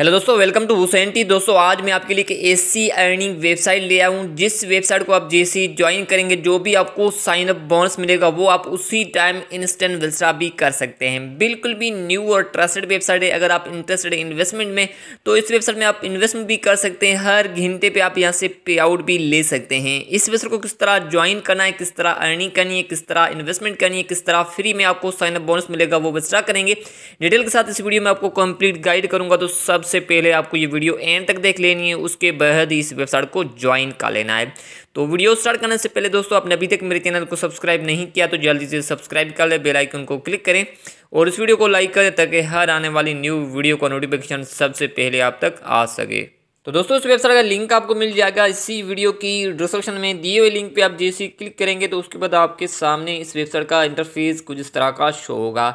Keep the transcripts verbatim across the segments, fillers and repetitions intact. Hello दोस्तों, welcome to हुसैनटी। दोस्तों आज मैं आपके लिए एक ऐसी अर्निंग वेबसाइट ले आया हूँ जिस वेबसाइट को आप जैसे ही ज्वाइन करेंगे जो भी आपको साइन अप बोनस मिलेगा वो आप उसी टाइम इंस्टेंट विथड्रॉ भी कर सकते हैं। बिल्कुल भी न्यू और ट्रस्टेड वेबसाइट है। अगर आप इंटरेस्टेड है इन्वेस्टमेंट में तो इस वेबसाइट में आप इन्वेस्टमेंट भी कर सकते हैं। हर घंटे पर आप यहाँ से पे आउट भी ले सकते हैं। इस वेबसाइट को किस तरह ज्वाइन करना है, किस तरह अर्निंग करनी है, किस तरह इन्वेस्टमेंट करनी है, किस तरह फ्री में आपको साइन अप बोनस मिलेगा वो विथड्रॉ करेंगे। डिटेल के साथ इस वीडियो में आपको कंप्लीट गाइड करूँगा। तो सब सबसे पहले आपको ये वीडियो एंड तक देख लेनी है, उसके बाद इस वेबसाइट को ज्वाइन कर लेना है। तो वीडियो स्टार्ट करने से पहले दोस्तों आपने अभी तक मेरे चैनल को सब्सक्राइब नहीं किया तो जल्दी से सब्सक्राइब कर ले, बेल आइकन को क्लिक करें और इस वीडियो को लाइक करें ताकि हर आने वाली न्यू वीडियो का नोटिफिकेशन सबसे पहले आप तक आ सके। तो दोस्तों इस वेबसाइट का लिंक आपको मिल जाएगा इसी वीडियो की डिस्क्रिप्शन में। दिए हुए लिंक पे आप जैसे क्लिक करेंगे तो उसके बाद आपके सामने इस वेबसाइट का इंटरफेस कुछ इस तरह का शो होगा।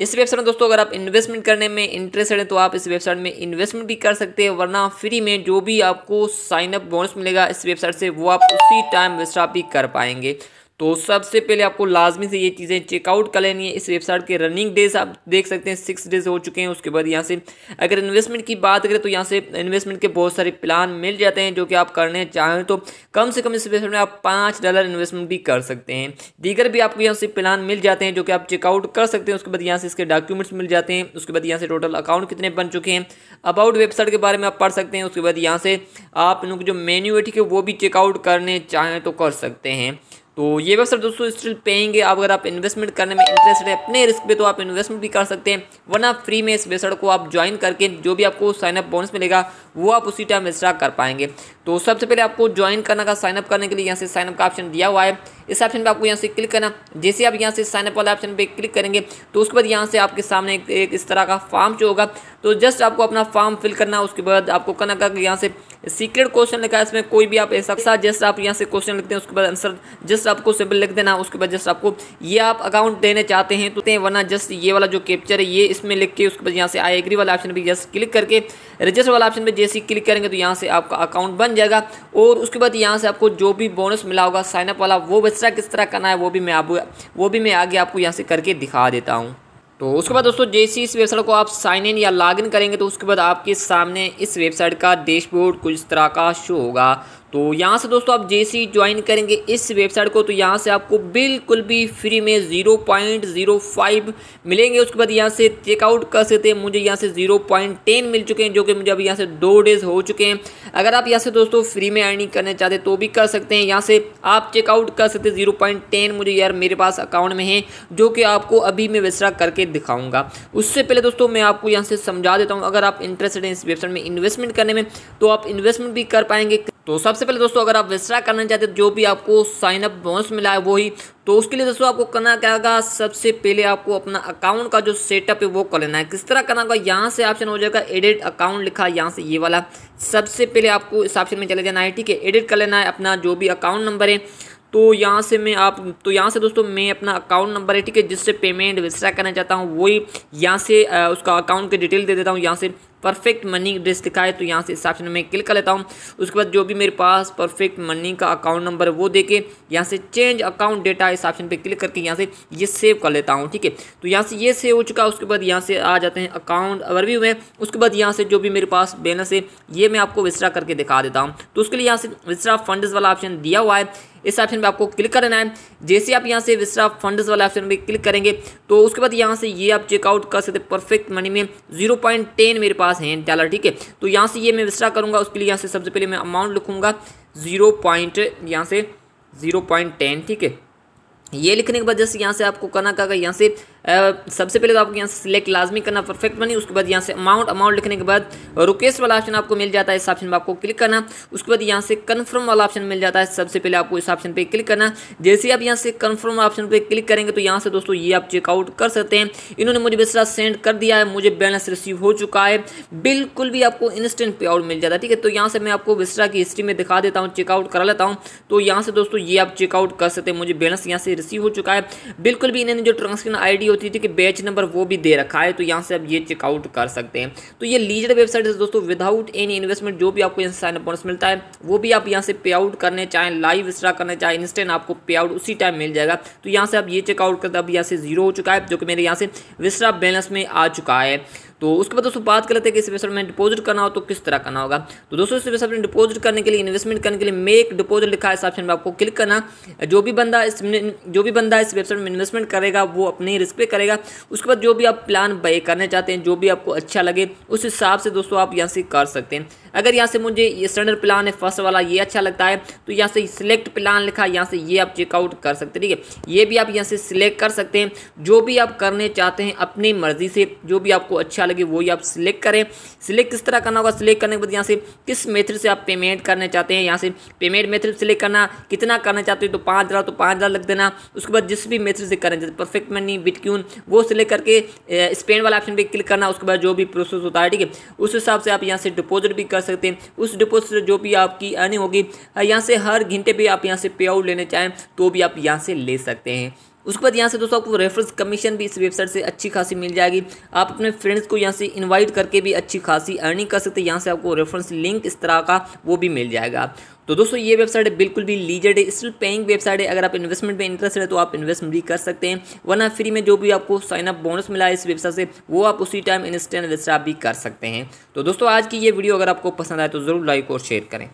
इस वेबसाइट में दोस्तों अगर आप इन्वेस्टमेंट करने में इंटरेस्टेड हैं तो आप इस वेबसाइट में इन्वेस्टमेंट भी कर सकते हैं, वरना फ्री में जो भी आपको साइन अप बोनस मिलेगा इस वेबसाइट से वो आप उसी टाइम विथड्रॉ भी कर पाएंगे। तो सबसे पहले आपको लाजमी से ये चीज़ें चेकआउट कर लेनी है। इस वेबसाइट के रनिंग डेज आप देख सकते हैं सिक्स डेज हो चुके हैं। उसके बाद यहाँ से अगर इन्वेस्टमेंट की बात करें तो यहाँ से इन्वेस्टमेंट के बहुत सारे प्लान मिल जाते हैं जो कि आप करने चाहें तो कम से कम इस वेबसाइट में आप पाँच डॉलर इन्वेस्टमेंट भी कर सकते हैं। दीगर भी आपको यहाँ से प्लान मिल जाते हैं जो कि आप चेकआउट कर सकते हैं। उसके बाद यहाँ से इसके डॉक्यूमेंट्स मिल जाते हैं। उसके बाद यहाँ से टोटल अकाउंट कितने बन चुके हैं, अबाउट वेबसाइट के बारे में आप पढ़ सकते हैं। उसके बाद यहाँ से आप इनके जो मेन्यू है ठीक है वो भी चेकआउट करने चाहें तो कर सकते हैं। तो ये वेबसाइट दोस्तों स्टिल पेइंग है। आप अगर आप इन्वेस्टमेंट करने में इंटरेस्टेड है अपने रिस्क पे तो आप इन्वेस्टमेंट भी कर सकते हैं, वरना फ्री में इस वेबसाइट को आप ज्वाइन करके जो भी आपको साइन अप बोनस मिलेगा वो आप उसी टाइम विथड्रॉ कर पाएंगे। तो सबसे पहले आपको ज्वाइन करने का साइन अप करने के लिए यहाँ से साइन अप का ऑप्शन दिया हुआ है। इस ऑप्शन पे आपको यहाँ से क्लिक करना। जैसे आप यहाँ से साइन अप वाले ऑप्शन पे क्लिक करेंगे तो उसके बाद यहाँ से आपके सामने एक, एक इस तरह का फॉर्म जो होगा तो जस्ट आपको अपना फॉर्म फिल करना। उसके बाद आपको करना का यहाँ से सीक्रेट क्वेश्चन लिखा है, इसमें कोई भी आप ऐसा जस्ट आप यहाँ से क्वेश्चन लिखते हैं। उसके बाद आंसर जस्ट आपको सिंपल लिख देना। उसके बाद जस्ट आपको ये आप अकाउंट देने चाहते हैं तो दें, वरना जस्ट ये वाला जो कैप्चर है ये इसमें लिख के उसके बाद यहाँ से आई एग्री वाला ऑप्शन पर जस्ट क्लिक करके रजिस्टर वाला ऑप्शन पर जैसे ही क्लिक करेंगे तो यहाँ से आपका अकाउंट बन जाएगा। और उसके बाद यहाँ से आपको जो भी बोनस मिला होगा साइनअप वाला वो विथड्रॉ किस तरह करना है वो भी मैं आप वो भी मैं आगे आपको यहाँ से करके दिखा देता हूँ। तो उसके बाद दोस्तों जैसे इस वेबसाइट को आप साइन इन या लॉगिन करेंगे तो उसके बाद आपके सामने इस वेबसाइट का डैशबोर्ड कुछ इस तरह का शो होगा। तो यहाँ से दोस्तों आप जैसे ही ज्वाइन करेंगे इस वेबसाइट को तो यहाँ से आपको बिल्कुल भी फ्री में ज़ीरो पॉइंट ज़ीरो फाइव मिलेंगे। उसके बाद यहाँ से चेकआउट कर सकते हैं। मुझे यहाँ से ज़ीरो पॉइंट टेन मिल चुके हैं जो कि मुझे अभी यहाँ से दो डेज़ हो चुके हैं। अगर आप यहाँ से दोस्तों फ्री में अर्निंग करना चाहते तो भी कर सकते हैं। यहाँ से आप चेकआउट कर सकते हैं। ज़ीरो पॉइंट टेन मुझे यार मेरे पास अकाउंट में है जो कि आपको अभी मैं विथड्रॉ करके दिखाऊँगा। उससे पहले दोस्तों मैं आपको यहाँ से समझा देता हूँ अगर आप इंटरेस्टेड हैं इस वेबसाइट में इन्वेस्टमेंट करने में तो आप इन्वेस्टमेंट भी कर पाएंगे। तो सबसे पहले दोस्तों अगर आप विथड्रॉ करना चाहते हैं जो भी आपको साइन अप बोनस मिला है वही तो उसके लिए दोस्तों आपको करना क्या होगा, सबसे पहले आपको अपना अकाउंट का जो सेटअप है वो कर लेना है। किस तरह करना होगा, यहाँ से ऑप्शन हो जाएगा एडिट अकाउंट लिखा यहाँ से ये वाला, सबसे पहले आपको इस ऑप्शन में चले जाना है ठीक है। एडिट कर लेना है अपना जो भी अकाउंट नंबर है तो यहाँ से मैं आप तो यहाँ से दोस्तों मैं अपना अकाउंट नंबर है ठीक है जिससे पेमेंट विथड्रॉ करना चाहता हूँ वही यहाँ से आ, उसका अकाउंट की डिटेल दे देता हूँ। यहाँ से परफेक्ट मनी एड्रेस लिखा है तो यहाँ से इस ऑप्शन में क्लिक कर लेता हूँ। उसके बाद जो भी मेरे पास परफेक्ट मनी का अकाउंट नंबर वो देके यहाँ से चेंज अकाउंट डेटा इस ऑप्शन पे क्लिक करके यहाँ से ये सेव कर लेता हूँ ठीक है। तो यहाँ से ये सेव हो चुका। उसके बाद यहाँ से आ जाते हैं अकाउंट ओवरव्यू में। उसके बाद यहाँ से जो भी मेरे पास बैलेंस है ये मैं आपको विथड्रॉ करके दिखा देता हूँ। तो उसके लिए यहाँ से विथड्रॉ फंड्स वाला ऑप्शन दिया हुआ है, इस ऑप्शन पे आपको क्लिक करना है। जैसे आप यहाँ से विथड्रॉ फंड्स वाला ऑप्शन पे क्लिक करेंगे तो उसके बाद यहाँ से ये आप चेकआउट कर सकते हैं। परफेक्ट मनी में जीरो पॉइंट टेन मेरे पास हैं डॉलर ठीक है। तो यहाँ से ये मैं विथड्रॉ करूँगा। उसके लिए यहाँ से सबसे पहले मैं अमाउंट लिखूँगा जीरो पॉइंट यहाँ से जीरो पॉइंट टेन ठीक है। ये लिखने के बाद जैसे यहाँ से आपको करना क्या, यहाँ से आ, सबसे पहले तो आपको यहाँ से सिलेक्ट लाजमी करना परफेक्ट मनी। उसके बाद यहाँ से अमाउंट अमाउंट लिखने के बाद रिक्वेस्ट वाला ऑप्शन आपको मिल जाता है, इस ऑप्शन पर आपको क्लिक करना। उसके बाद यहाँ से कन्फर्म वाला ऑप्शन मिल जाता है, सबसे पहले आपको इस ऑप्शन पर क्लिक करना। जैसे आप यहाँ से कन्फर्म ऑप्शन पर क्लिक करेंगे तो यहाँ से दोस्तों ये आप चेकआउट कर सकते हैं। इन्होंने मुझे विथड्रॉ सेंड कर दिया है, मुझे बैलेंस रिसीव हो चुका है, बिल्कुल भी आपको इंस्टेंट पे आउट मिल जाता है ठीक है। तो यहाँ से मैं आपको विथड्रॉ की हिस्ट्री में दिखा देता हूँ, चेकआउट करा लेता हूँ। तो यहाँ से दोस्तों ये आप चेकआउट कर सकते हैं, मुझे बैलेंस यहाँ से रिसीव हो चुका है। बिल्कुल भी इन्होंने जो ट्रांजैक्शन आईडी होती थी कि बैच नंबर वो भी दे रखा है तो यहाँ से आप ये चेकआउट कर सकते हैं। तो ये लीजर वेबसाइट है दोस्तों, विदाउट एनी इन्वेस्टमेंट जो भी आपको यहाँ से साइन अप बोनस मिलता है वो भी आप यहाँ से पे आउट करने चाहें, लाइव विथड्रॉ करने चाहें, इंस्टेंट आपको पे आउट उसी टाइम मिल जाएगा। तो यहाँ से आप ये चेकआउट करते अब यहाँ से जीरो हो चुका है जो कि मेरे यहाँ से विथड्रॉ बैलेंस में आ चुका है। तो उसके बाद दोस्तों बात कर लेते हैं कि इस इन्वेस्टमेंट में डिपॉजिट करना हो तो किस तरह करना होगा। तो दोस्तों इस इन्वेस्टमेंट डिपॉजिट करने के लिए इन्वेस्टमेंट करने के लिए मेक डिपॉजिट लिखा है इस ऑप्शन में आपको क्लिक करना। जो भी बंदा इस जो भी बंदा इस वेबसाइट में इन्वेस्टमेंट करेगा वो अपने रिस्क पे करेगा। उसके बाद जो भी आप प्लान बाय करने चाहते हैं, जो भी आपको अच्छा लगे उस हिसाब से दोस्तों आप यहाँ से कर सकते हैं। अगर यहाँ से मुझे ये स्टैंडर्ड प्लान है फर्स्ट वाला ये अच्छा लगता है तो यहाँ से सिलेक्ट प्लान लिखा, यहाँ से ये आप चेकआउट कर सकते हैं। ठीक है, ये भी आप यहाँ से सिलेक्ट कर सकते हैं। जो भी आप करने चाहते हैं अपनी मर्जी से, जो भी आपको अच्छा लगे वही आप सिलेक्ट करें। सिलेक्ट किस तरह करना होगा, सिलेक्ट करने के बाद यहाँ से किस मेथड से आप पेमेंट करने चाहते हैं, यहाँ से पेमेंट मेथड सिलेक्ट करना। कितना करना चाहते हो तो पाँच हज़ार तो पाँच हज़ार लग देना। उसके बाद जिस भी मेथड से करना चाहते परफेक्ट मनी, बिटकॉइन, वो सिलेक्ट करके स्पेंड वाला ऑप्शन पर क्लिक करना। उसके बाद जो भी प्रोसेस होता है ठीक है उस हिसाब से आप यहाँ से डिपॉजिट भी कर सकते हैं। उस डिपॉजिट से जो भी आपकी अर्निंग होगी, यहाँ से हर घंटे पे आप यहाँ से पे आउट लेने चाहें तो भी आप यहाँ से ले सकते हैं। उसके बाद यहाँ से दोस्तों आपको रेफरेंस कमीशन भी इस वेबसाइट से अच्छी खासी मिल जाएगी। आप अपने फ्रेंड्स को यहाँ से इनवाइट करके भी अच्छी खासी अर्निंग कर सकते हैं। यहाँ से आपको रेफरेंस लिंक इस तरह का वो भी मिल जाएगा। तो दोस्तों ये वेबसाइट बिल्कुल भी लीजिड है, स्टिल पेइंग वेबसाइट है। अगर आप इन्वेस्टमेंट में इंटरेस्ट है तो आप इन्वेस्टमेंट भी कर सकते हैं, वरना फ्री में जो भी आपको साइन अप बोनस मिला है इस वेबसाइट से वो आप उसी टाइम इंस्टेंट रजिस्टर भी कर सकते हैं। तो दोस्तों आज की ये वीडियो अगर आपको पसंद आए तो ज़रूर लाइक और शेयर करें।